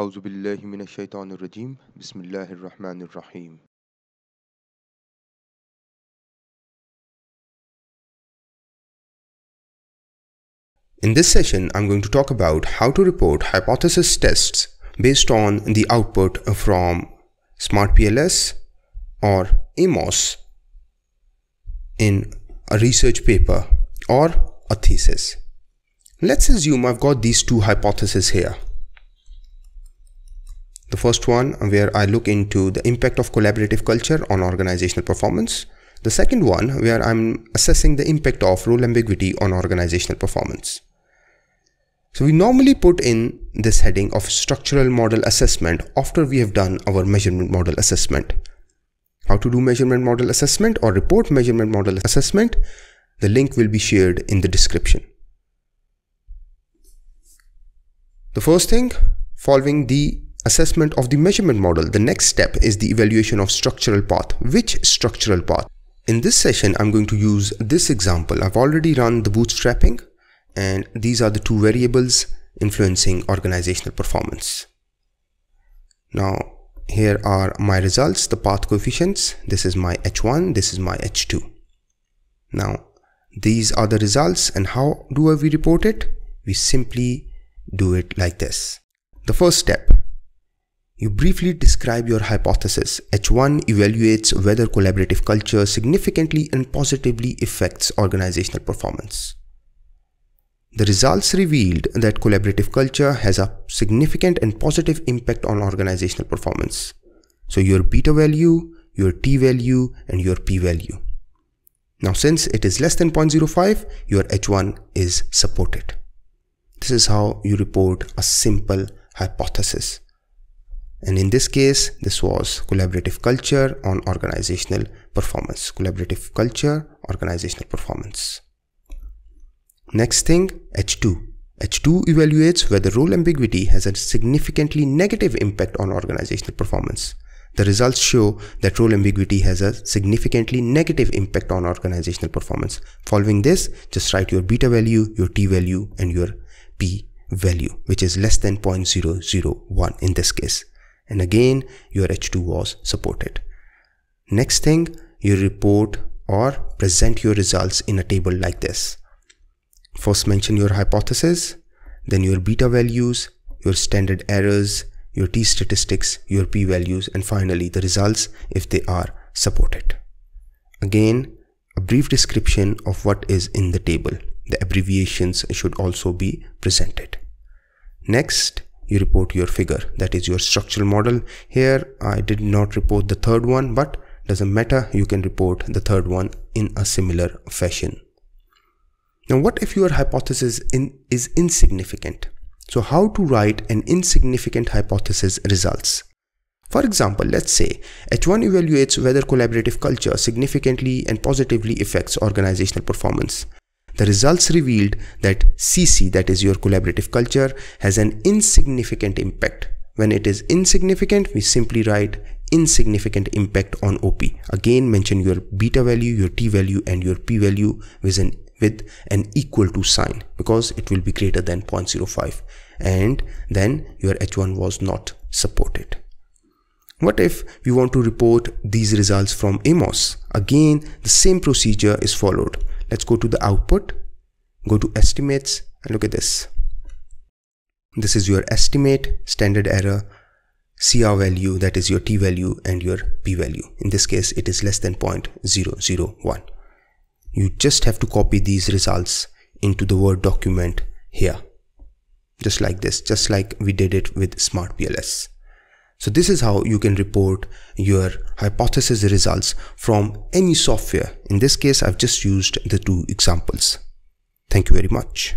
أعوذ بالله من الشيطان الرجيم بسم الله الرحمن الرحيم In this session, I'm going to talk about how to report hypothesis tests based on the output from SmartPLS or AMOS in a research paper or a thesis. Let's assume I've got these two hypotheses here. The first one where I look into the impact of collaborative culture on organizational performance. The second one where I'm assessing the impact of role ambiguity on organizational performance. So we normally put in this heading of structural model assessment after we have done our measurement model assessment. How to do measurement model assessment or report measurement model assessment? The link will be shared in the description. The first thing, following the assessment of the measurement model, the next step is the evaluation of structural path. Which structural path? In this session, I'm going to use this example. I've already run the bootstrapping, and these are the two variables influencing organizational performance. Now, here are my results, the path coefficients. This is my H1, this is my H2. Now, these are the results, and how do we report it? We simply do it like this. The first step, you briefly describe your hypothesis. H1 evaluates whether collaborative culture significantly and positively affects organizational performance. The results revealed that collaborative culture has a significant and positive impact on organizational performance. So your beta value, your T value, and your P value. Now, since it is less than 0.05, your H1 is supported. This is how you report a simple hypothesis. And in this case, this was collaborative culture on organizational performance. Collaborative culture, organizational performance. Next thing, H2. H2 evaluates whether role ambiguity has a significantly negative impact on organizational performance. The results show that role ambiguity has a significantly negative impact on organizational performance. Following this, just write your beta value, your T value, and your P value, which is less than 0.001 in this case. And again, your H2 was supported. Next thing, you report or present your results in a table like this. First mention your hypothesis, then your beta values, your standard errors, your T statistics, your P values, and finally the results if they are supported. Again, a brief description of what is in the table. The abbreviations should also be presented. Next, you report your figure, that is your structural model. Here I did not report the third one, but doesn't matter, you can report the third one in a similar fashion. Now, what if your hypothesis is insignificant? So how to write an insignificant hypothesis results? For example, let's say H1 evaluates whether collaborative culture significantly and positively affects organizational performance. The results revealed that CC, that is your collaborative culture, has an insignificant impact. When it is insignificant, we simply write insignificant impact on OP. Again, mention your beta value, your T value, and your P value with an equal to sign, because it will be greater than 0.05. And then your H1 was not supported. What if we want to report these results from AMOS? Again, the same procedure is followed. Let's go to the output, go to estimates, and look at this. This is your estimate, standard error, CR value, that is your T value, and your P value. In this case, it is less than 0.001. You just have to copy these results into the Word document here. Just like this, just like we did it with SmartPLS. So this is how you can report your hypothesis results from any software. In this case, I've just used the two examples. Thank you very much.